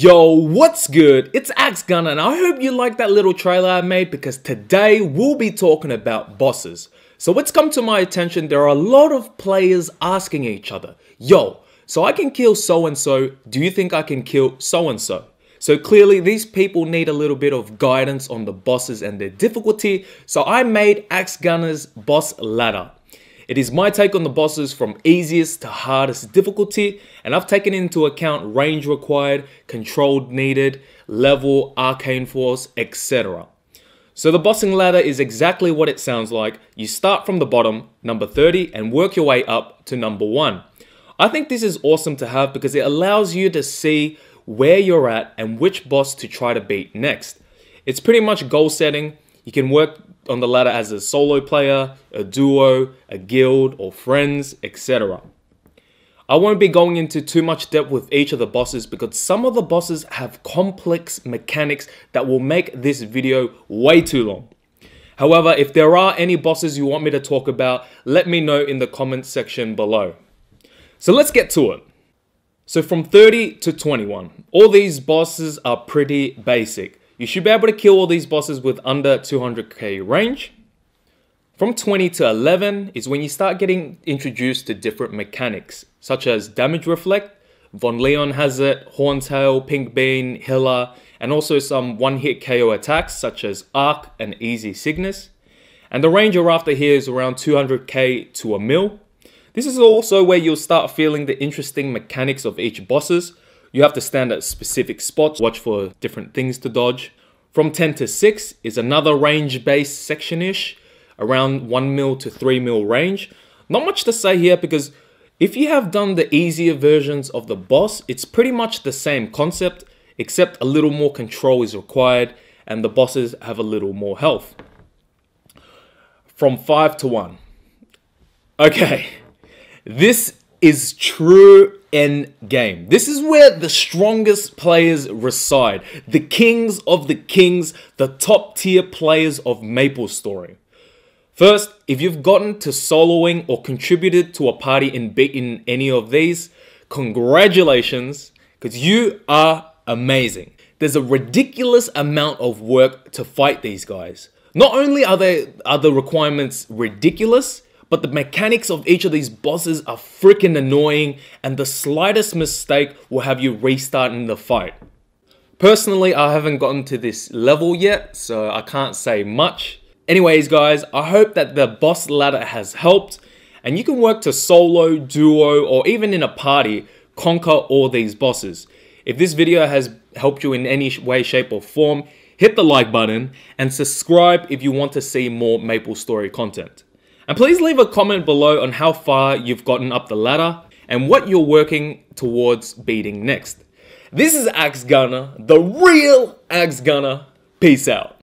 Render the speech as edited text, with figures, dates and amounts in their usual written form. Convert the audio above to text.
Yo, what's good? It's Axgunner and I hope you liked that little trailer I made because today we'll be talking about bosses. So what's come to my attention, there are a lot of players asking each other, yo, so I can kill so and so, do you think I can kill so and so? So clearly these people need a little bit of guidance on the bosses and their difficulty, so I made Axgunner's boss ladder. It is my take on the bosses from easiest to hardest difficulty, and I've taken into account range required, control needed, level, arcane force, etc. So the bossing ladder is exactly what it sounds like. You start from the bottom, number 30, and work your way up to number 1. I think this is awesome to have because it allows you to see where you're at and which boss to try to beat next. It's pretty much goal setting. You can work on the ladder as a solo player, a duo, a guild, or friends, etc. I won't be going into too much depth with each of the bosses because some of the bosses have complex mechanics that will make this video way too long. However, if there are any bosses you want me to talk about, let me know in the comments section below. So let's get to it. So from 30 to 21, all these bosses are pretty basic. You should be able to kill all these bosses with under 200k range. From 20 to 11 is when you start getting introduced to different mechanics, such as Damage Reflect, Von Leon has it, Horntail, Pink Bean, Hilla, and also some one-hit KO attacks such as Ark and Easy Cygnus. And the range you're after here is around 200k to a mil. This is also where you'll start feeling the interesting mechanics of each bosses. You have to stand at specific spots, watch for different things to dodge. From 10 to 6 is another range-based section-ish, around 1 mil to 3 mil range. Not much to say here because if you have done the easier versions of the boss, it's pretty much the same concept, except a little more control is required and the bosses have a little more health. From 5 to 1. Okay, this is true end game. This is where the strongest players reside, the kings of the kings, the top tier players of MapleStory. First, if you've gotten to soloing or contributed to a party in beating any of these, congratulations, because you are amazing. There's a ridiculous amount of work to fight these guys. Not only are the requirements ridiculous, but the mechanics of each of these bosses are freaking annoying and the slightest mistake will have you restarting the fight. Personally, I haven't gotten to this level yet, so I can't say much. Anyways guys, I hope that the boss ladder has helped and you can work to solo, duo, or even in a party, conquer all these bosses. If this video has helped you in any way, shape, or form, hit the like button and subscribe if you want to see more MapleStory content. And please leave a comment below on how far you've gotten up the ladder and what you're working towards beating next. This is Axgunner, the real Axgunner. Peace out.